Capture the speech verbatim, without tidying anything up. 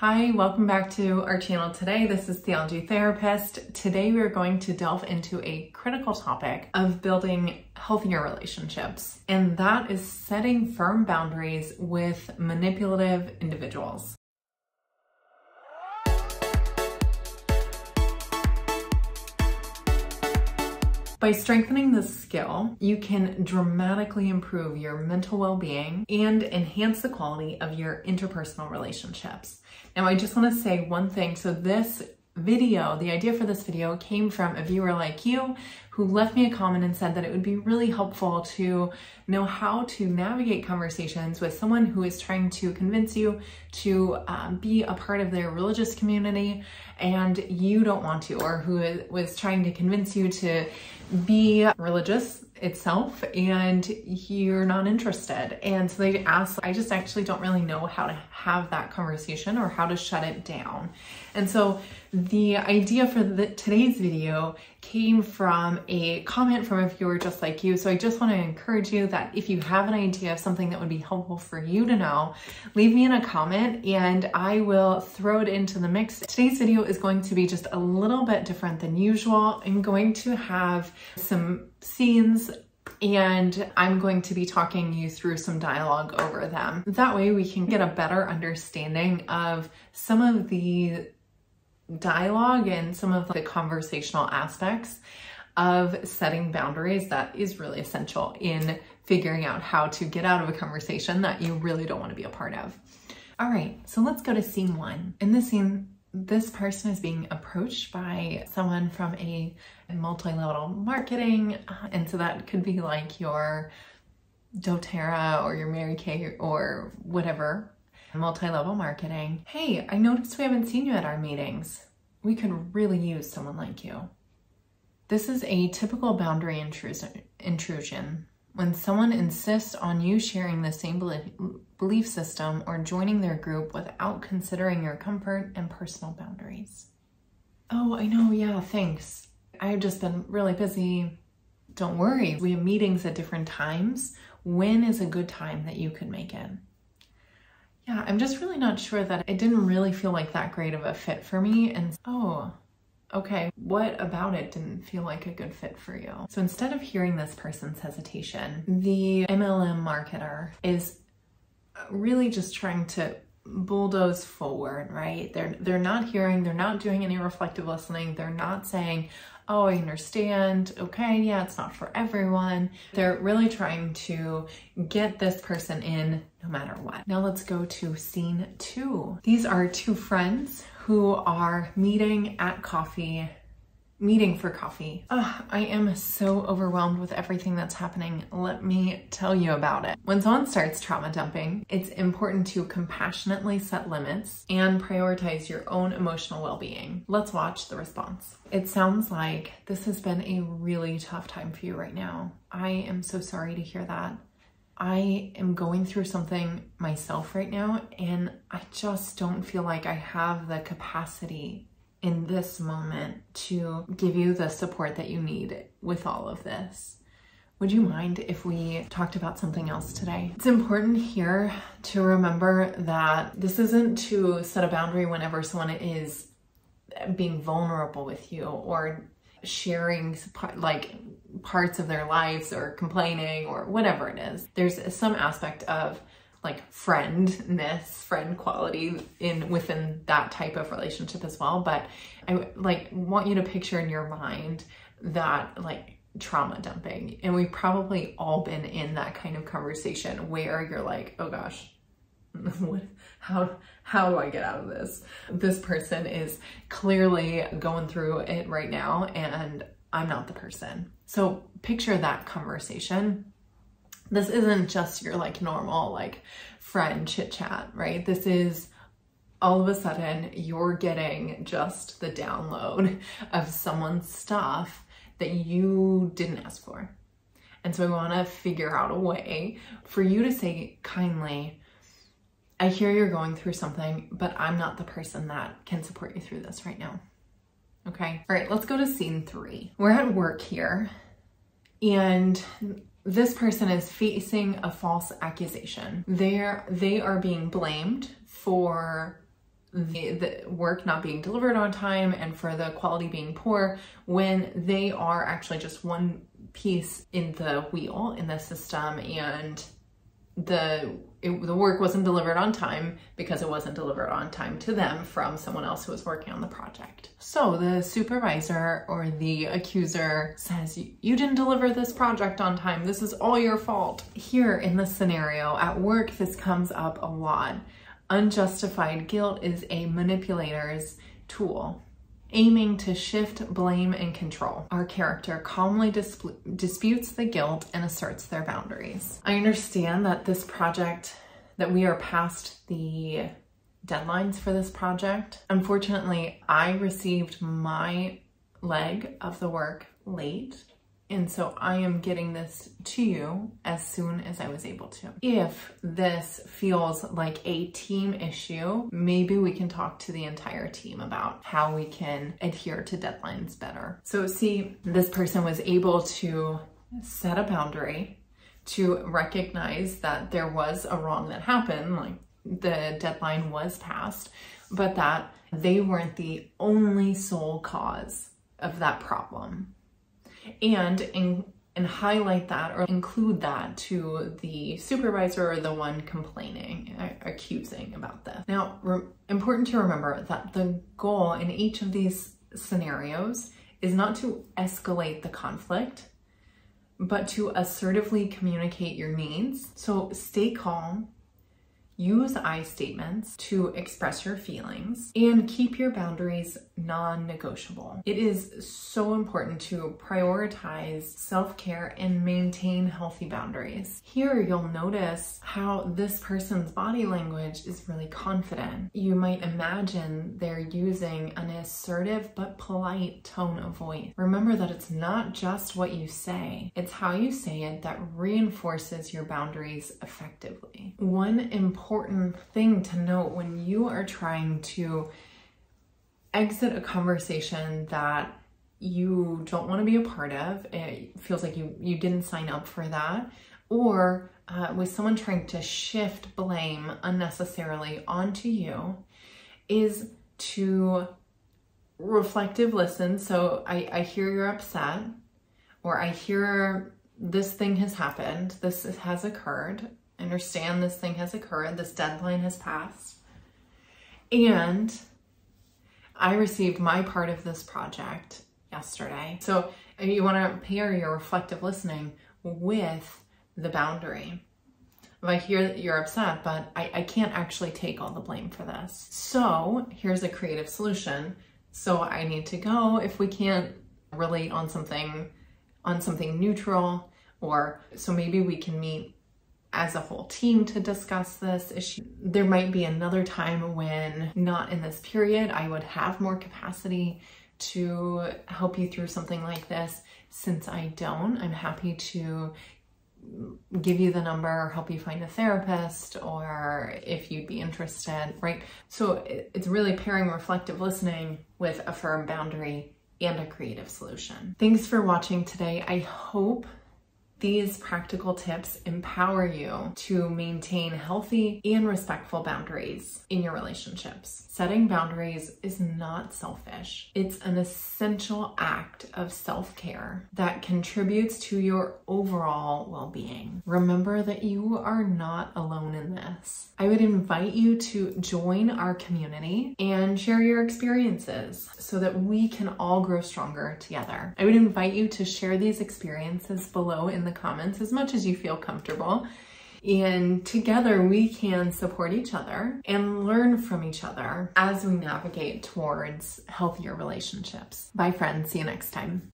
Hi, welcome back to our channel today. This is Theology Therapist. Today we're going to delve into a critical topic of building healthier relationships, and that is setting firm boundaries with manipulative individuals. By strengthening this skill, you can dramatically improve your mental well-being and enhance the quality of your interpersonal relationships. Now, I just want to say one thing. So this video, the idea for this video came from a viewer like you who left me a comment and said that it would be really helpful to know how to navigate conversations with someone who is trying to convince you to uh, be a part of their religious community and you don't want to, or who is, was trying to convince you to be religious itself and you're not interested. And so they asked, I just actually don't really know how to have that conversation or how to shut it down. And so the idea for the, today's video came from a comment from a viewer just like you. So I just want to encourage you that if you have an idea of something that would be helpful for you to know, leave me in a comment and I will throw it into the mix. Today's video is going to be just a little bit different than usual. I'm going to have some scenes and I'm going to be talking you through some dialogue over them. That way we can get a better understanding of some of the dialogue and some of the conversational aspects of setting boundaries that is really essential in figuring out how to get out of a conversation that you really don't want to be a part of. All right, so let's go to scene one. In this scene, this person is being approached by someone from a multi-level marketing. And so that could be like your doTERRA or your Mary Kay or whatever, multi-level marketing. Hey, I noticed we haven't seen you at our meetings. We could really use someone like you. This is a typical boundary intrusion. When someone insists on you sharing the same belief system or joining their group without considering your comfort and personal boundaries. Oh, I know, yeah, thanks. I've just been really busy. Don't worry, we have meetings at different times. When is a good time that you could make it? Yeah, I'm just really not sure that it didn't really feel like that great of a fit for me. And oh, okay, what about it didn't feel like a good fit for you? So instead of hearing this person's hesitation, the M L M marketer is really just trying to bulldoze forward, right? They're, they're not hearing, they're not doing any reflective listening. They're not saying, oh, I understand. Okay, yeah, it's not for everyone. They're really trying to get this person in no matter what. Now let's go to scene two. These are two friends who are meeting at coffee, meeting for coffee. Ugh, I am so overwhelmed with everything that's happening. Let me tell you about it. When someone starts trauma dumping, it's important to compassionately set limits and prioritize your own emotional well-being. Let's watch the response. It sounds like this has been a really tough time for you right now. I am so sorry to hear that. I am going through something myself right now, and I just don't feel like I have the capacity in this moment to give you the support that you need with all of this. Would you mind if we talked about something else today? It's important here to remember that this isn't to set a boundary whenever someone is being vulnerable with you or sharing like parts of their lives or complaining or whatever it is. There's some aspect of like friendness, friend quality in within that type of relationship as well. But I like want you to picture in your mind that like trauma dumping. And we've probably all been in that kind of conversation where you're like, oh gosh, what, how, how do I get out of this? This person is clearly going through it right now and I'm not the person. So picture that conversation. This isn't just your like normal like friend chit chat, right? This is all of a sudden you're getting just the download of someone's stuff that you didn't ask for. And so we want to figure out a way for you to say kindly, I hear you're going through something, but I'm not the person that can support you through this right now. Okay. All right, let's go to scene three. We're at work here and this person is facing a false accusation. They're, they are being blamed for the, the work not being delivered on time and for the quality being poor, when they are actually just one piece in the wheel, in the system, and the It, the work wasn't delivered on time because it wasn't delivered on time to them from someone else who was working on the project. So the supervisor or the accuser says, you didn't deliver this project on time. This is all your fault. Here in this scenario, at work, this comes up a lot. Unjustified guilt is a manipulator's tool, aiming to shift blame and control. Our character calmly disp disputes the guilt and asserts their boundaries. I understand that this project, that we are past the deadlines for this project. Unfortunately, I received my leg of the work late, and so I am getting this to you as soon as I was able to. If this feels like a team issue, maybe we can talk to the entire team about how we can adhere to deadlines better. So see, this person was able to set a boundary, to recognize that there was a wrong that happened, like the deadline was passed, but that they weren't the only sole cause of that problem. And in, and highlight that or include that to the supervisor or the one complaining, accusing about this. Now, re- important to remember that the goal in each of these scenarios is not to escalate the conflict, but to assertively communicate your needs. So stay calm, use I statements to express your feelings, and keep your boundaries non-negotiable. It is so important to prioritize self-care and maintain healthy boundaries. Here you'll notice how this person's body language is really confident. You might imagine they're using an assertive but polite tone of voice. Remember that it's not just what you say, it's how you say it that reinforces your boundaries effectively. One important important thing to note when you are trying to exit a conversation that you don't want to be a part of, it feels like you, you didn't sign up for that, or uh, with someone trying to shift blame unnecessarily onto you, is to reflective listen. So I, I hear you're upset, or I hear this thing has happened, this has occurred, understand this thing has occurred, this deadline has passed, and I received my part of this project yesterday. So you want to pair your reflective listening with the boundary. If I hear that you're upset, but I, I can't actually take all the blame for this. So here's a creative solution. So I need to go. If we can't relate on something, on something neutral, or so maybe we can meet as a whole team to discuss this issue. There might be another time when, not in this period, I would have more capacity to help you through something like this. Since I don't, I'm happy to give you the number or help you find a therapist, or if you'd be interested, right? So it's really pairing reflective listening with a firm boundary and a creative solution. Thanks for watching today. I hope these practical tips empower you to maintain healthy and respectful boundaries in your relationships. Setting boundaries is not selfish. It's an essential act of self-care that contributes to your overall well-being. Remember that you are not alone in this. I would invite you to join our community and share your experiences so that we can all grow stronger together. I would invite you to share these experiences below in the comments as much as you feel comfortable, and together we can support each other and learn from each other as we navigate towards healthier relationships. Bye friends, see you next time.